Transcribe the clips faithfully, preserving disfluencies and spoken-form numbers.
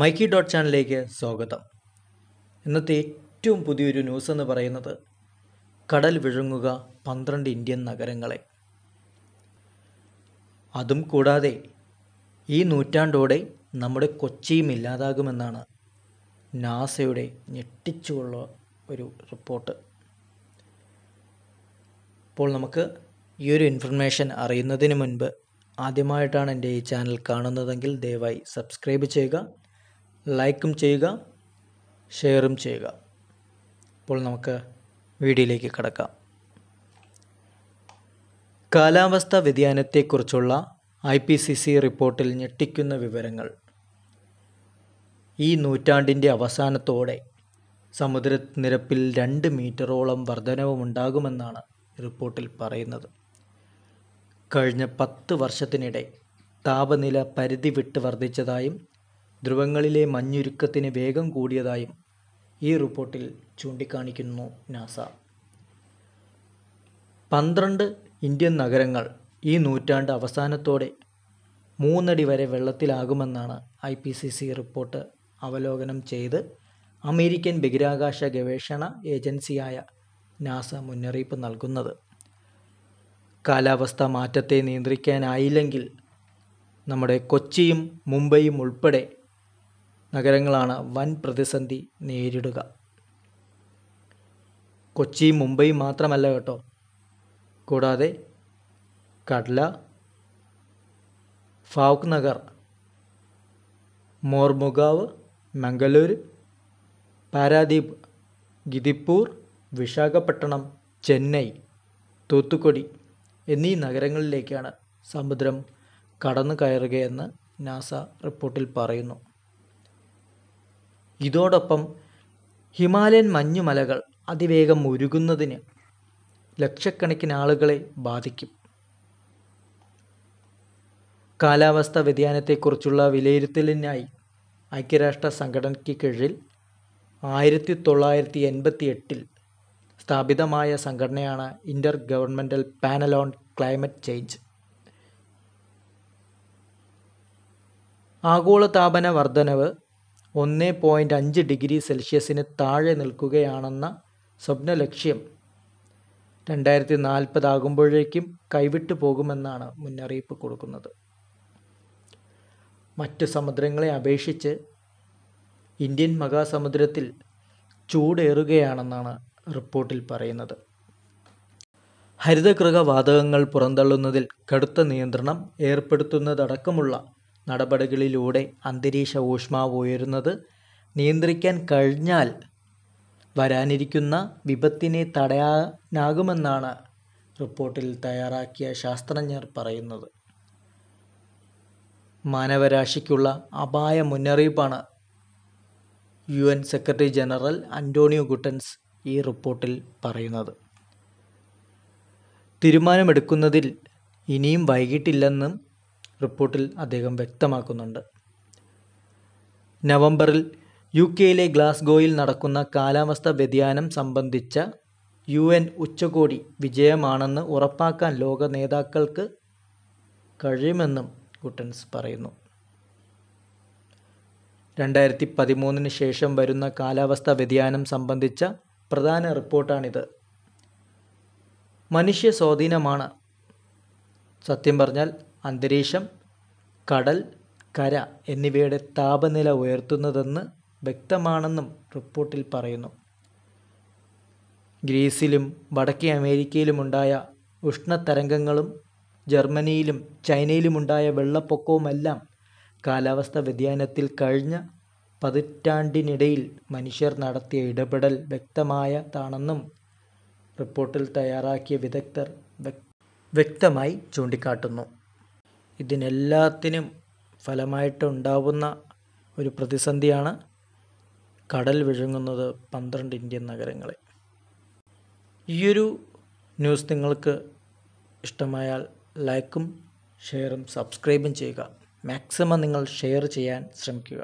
മൈക്കി dot ചാനലിലേക്ക് സ്വാഗതം. ഇന്നത്തെ ഏറ്റവും പുതിയൊരു ന്യൂസ് എന്ന് പറയുന്നത് കടൽ വിഴുങ്ങുക പന്ത്രണ്ട് ഇന്ത്യൻ നഗരങ്ങളെ. അതും കൂടാതെ ഈ നൂറ്റാണ്ടോടെ നമ്മുടെ കൊച്ചിയും ഇല്ലാതാകുമെന്നാണ് നാസയുടെ ഞെട്ടിച്ചുള്ള ഒരു റിപ്പോർട്ട്. അപ്പോൾ നമുക്ക് ഈ ഒരു ഇൻഫർമേഷൻ അറിയുന്നതിന് മുൻപ്, ആദ്യമായിട്ടാണ് എൻ്റെ ഈ ചാനൽ കാണുന്നതെങ്കിൽ ദയവായി സബ്സ്ക്രൈബ് ചെയ്യുക, ലൈക്കും ചെയ്യുക, ഷെയറും ചെയ്യുക. അപ്പോൾ നമുക്ക് വീഡിയോയിലേക്ക് കടക്കാം. കാലാവസ്ഥാ വ്യതിയാനത്തെക്കുറിച്ചുള്ള ഐ പി സി സി റിപ്പോർട്ടിൽ ഞെട്ടിക്കുന്ന വിവരങ്ങൾ. ഈ നൂറ്റാണ്ടിൻ്റെ അവസാനത്തോടെ സമുദ്രനിരപ്പിൽ രണ്ട് മീറ്ററോളം വർധനവുമുണ്ടാകുമെന്നാണ് റിപ്പോർട്ടിൽ പറയുന്നത്. കഴിഞ്ഞ പത്ത് വർഷത്തിനിടെ താപനില പരിധി വിട്ട് വർദ്ധിച്ചതായും ധ്രുവങ്ങളിലെ മഞ്ഞുരുക്കത്തിന് വേഗം കൂടിയതായും ഈ റിപ്പോർട്ടിൽ ചൂണ്ടിക്കാണിക്കുന്നു നാസ. പന്ത്രണ്ട് ഇന്ത്യൻ നഗരങ്ങൾ ഈ നൂറ്റാണ്ട് അവസാനത്തോടെ മൂന്നടി വരെ വെള്ളത്തിലാകുമെന്നാണ് I P C C report അവലോകനം ചെയ്ത് അമേരിക്കൻ ബഹിരാകാശ ഗവേഷണ ഏജൻസിയായ നാസ മുന്നറിയിപ്പ് നൽകുന്നത്. കാലാവസ്ഥാ മാറ്റത്തെ നിയന്ത്രിക്കാനായില്ലെങ്കിൽ നമ്മുടെ കൊച്ചിയും മുംബൈയും ഉൾപ്പെടെ നഗരങ്ങളാണ് വൻ പ്രതിസന്ധി നേരിടുക. കൊച്ചി, മുംബൈ മാത്രമല്ല കേട്ടോ, കൂടാതെ കഡ്ല, ഫാവൂഖ് നഗർ, മോർമുഗാവ്, മംഗലൂരു, പാരാദീപ്, ഗിദിപ്പൂർ, വിശാഖപട്ടണം, ചെന്നൈ, തൂത്തുക്കുടി എന്നീ നഗരങ്ങളിലേക്കാണ് സമുദ്രം കടന്നു കയറുകയെന്ന് നാസ റിപ്പോർട്ടിൽ പറയുന്നു. ഇതോടൊപ്പം ഹിമാലയൻ മഞ്ഞുമലകൾ അതിവേഗം ഉരുകുന്നതിന് ലക്ഷക്കണക്കിന് ആളുകളെ ബാധിക്കും. കാലാവസ്ഥാ വ്യതിയാനത്തെക്കുറിച്ചുള്ള വിലയിരുത്തലിനായി ഐക്യരാഷ്ട്ര സംഘടനയ്ക്ക് കീഴിൽ ആയിരത്തി തൊള്ളായിരത്തി എൺപത്തി എട്ടിൽ സ്ഥാപിതമായ സംഘടനയാണ് ഇൻ്റർ governmental panel on climate change. ആഗോളതാപന വർധനവ് ഒന്ന് പോയിൻ്റ് അഞ്ച് ഡിഗ്രി സെൽഷ്യസിന് താഴെ നിൽക്കുകയാണെന്ന സ്വപ്ന ലക്ഷ്യം രണ്ടായിരത്തി നാൽപ്പതാകുമ്പോഴേക്കും കൈവിട്ടു പോകുമെന്നാണ് മുന്നറിയിപ്പ് കൊടുക്കുന്നത്. മറ്റു സമുദ്രങ്ങളെ അപേക്ഷിച്ച് ഇന്ത്യൻ മഹാസമുദ്രത്തിൽ ചൂടേറുകയാണെന്നാണ് റിപ്പോർട്ടിൽ പറയുന്നത്. ഹരിതഗൃഹ വാതകങ്ങൾ പുറന്തള്ളുന്നതിൽ കടുത്ത നിയന്ത്രണം ഏർപ്പെടുത്തുന്നതടക്കമുള്ള നടപടികളിലൂടെ അന്തരീക്ഷ ഊഷ്മാവ് ഉയരുന്നത് നിയന്ത്രിക്കാൻ കഴിഞ്ഞാൽ വരാനിരിക്കുന്ന വിപത്തിനെ തടയാനാകുമെന്നാണ് റിപ്പോർട്ടിൽ തയ്യാറാക്കിയ ശാസ്ത്രജ്ഞർ പറയുന്നത്. മാനവരാശിക്കുള്ള അപായ മുന്നറിയിപ്പാണ് U N secretary general Antonio Guterres ഈ റിപ്പോർട്ടിൽ പറയുന്നത്. തീരുമാനമെടുക്കുന്നതിൽ ഇനിയും വൈകിട്ടില്ലെന്നും റിപ്പോർട്ടിൽ അദ്ദേഹം വ്യക്തമാക്കുന്നുണ്ട്. നവംബറിൽ യു കെയിലെ ഗ്ലാസ്ഗോയിൽ നടക്കുന്ന കാലാവസ്ഥാ വ്യതിയാനം സംബന്ധിച്ച യു എൻ ഉച്ചകോടി വിജയമാണെന്ന് ഉറപ്പാക്കാൻ ലോക നേതാക്കൾക്ക് കഴിയുമെന്നും ഗുട്ടൻസ് പറയുന്നു. രണ്ടായിരത്തി പതിമൂന്നിന് ശേഷം വരുന്ന കാലാവസ്ഥാ വ്യതിയാനം സംബന്ധിച്ച പ്രധാന റിപ്പോർട്ടാണിത്. മനുഷ്യ സ്വാധീനമാണ്, സത്യം പറഞ്ഞാൽ അന്തരീക്ഷം, കടൽ, കര എന്നിവയുടെ താപനില ഉയർത്തുന്നതെന്ന് വ്യക്തമാണെന്നും റിപ്പോർട്ടിൽ പറയുന്നു. ഗ്രീസിലും വടക്കേ അമേരിക്കയിലുമുണ്ടായ ഉഷ്ണതരംഗങ്ങളും ജർമ്മനിയിലും ചൈനയിലുമുണ്ടായ വെള്ളപ്പൊക്കവുമെല്ലാം കാലാവസ്ഥാ വ്യതിയാനത്തിൽ കഴിഞ്ഞ പതിറ്റാണ്ടിനിടയിൽ മനുഷ്യർ നടത്തിയ ഇടപെടൽ വ്യക്തമായതാണെന്നും റിപ്പോർട്ടിൽ തയ്യാറാക്കിയ വിദഗ്ധർ വ്യക്തമായി ചൂണ്ടിക്കാട്ടുന്നു. ഇതിനെല്ലാത്തിനും ഫലമായിട്ടുണ്ടാവുന്ന ഒരു പ്രതിസന്ധിയാണ് കടൽ വിഴുങ്ങുന്നത് പന്ത്രണ്ട് ഇന്ത്യൻ നഗരങ്ങളെ. ഈയൊരു ന്യൂസ് നിങ്ങൾക്ക് ഇഷ്ടമായാൽ ലൈക്കും ഷെയറും സബ്സ്ക്രൈബും ചെയ്യുക. മാക്സിമം നിങ്ങൾ ഷെയർ ചെയ്യാൻ ശ്രമിക്കുക.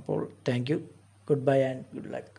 അപ്പോൾ thank you, good bye and good luck.